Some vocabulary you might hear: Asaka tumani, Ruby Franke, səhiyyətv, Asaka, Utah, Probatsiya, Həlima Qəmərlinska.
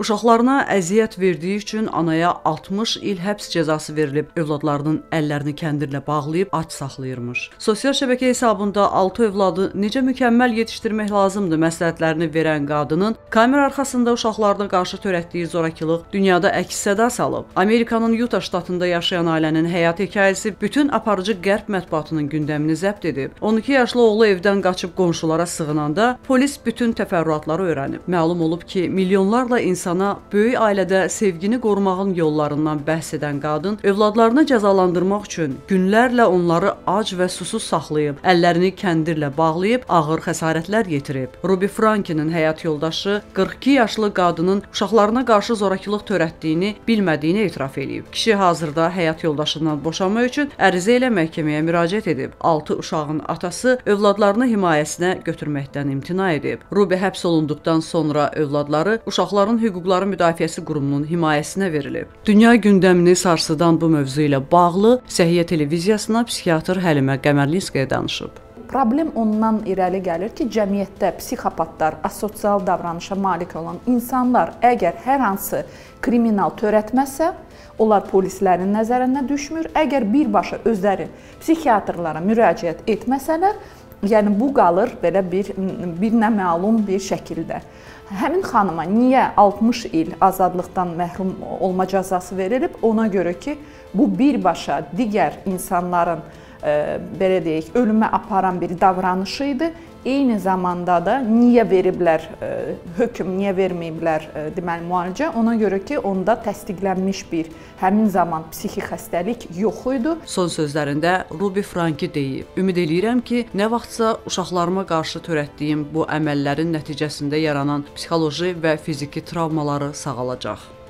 Uşaqlarına əziyyət verdiyi üçün anaya 60 il həbs cəzası verilib, övladlarının əllərini kəndirlə bağlayıb aç saxlayırmış. Sosial şəbəkə hesabında 6 övladı necə mükəmməl yetişdirmək lazımdır məsləhətlərini verən qadının kamera arxasında uşaqlarına qarşı törətdiyi zorakılıq dünyada əks-səda salıb. Amerikanın Utah ştatında yaşayan ailənin həyat hekayəsi bütün aparıcı qərb mətbuatının gündəmini zəbt edib. 12 yaşlı oğlu evdən qaçıb qonşulara sığınanda polis bütün təfərrüatları öyrənib. Məlum olub ki, milyonlarla insana böyük ailədə sevgini qorumağın yollarından bəhs edən qadın övladlarını cəzalandırmaq üçün günlərlə onları ac və susuz saxlayıb, əllərini kəndirlə bağlayıb ağır xəsarətlər yetirib. Ruby Franke'nin həyat yoldaşı 42 yaşlı qadının uşaqlarına qarşı zorakılıq törətdiyini bilmədiyini etiraf edib. Kişi hazırda həyat yoldaşından boşanma üçün ərizə ilə məhkəməyə müraciət edib. 6 uşağın atası övladlarını himayəsinə götürməkdən imtina edib. Ruby həbs olunduqdan sonra övladları uşaqların Hüquqların Müdafiəsi Qurumunun himayəsinə verilib. Dünya gündəmini sarsıdan bu mövzu ilə bağlı Səhiyyə televiziyasına psixiatr Həlima Qəmərlinskaya danışıb. Problem ondan irəli gəlir ki, cəmiyyətdə psixopatlar, asosial davranışa malik olan insanlar əgər hər hansı kriminal törətməsə, onlar polislərin nəzərinə düşmür. Əgər birbaşa özləri psixiatrlara müraciət etməsələr, yəni bu qalır belə bir naməlum bir şəkildə. Həmin xanıma niyə 60 il azadlıqdan məhrum olma cəzası verilib? Ona görə ki, bu birbaşa digər insanların belə deyək, ölümə aparan bir davranışı idi. Eyni zamanda da niyə veriblər hökm, niyə verməyiblər deməli müalicə? Ona görə ki, onda təsdiqlənmiş bir həmin zaman psixi xəstəlik yox idi. Son sözlərində Ruby Franke deyib: "Ümid eləyirəm ki, nə vaxtsa uşaqlarıma qarşı törətdiyim bu əməllərin nəticəsində yaranan psixoloji və fiziki travmaları sağalacaq."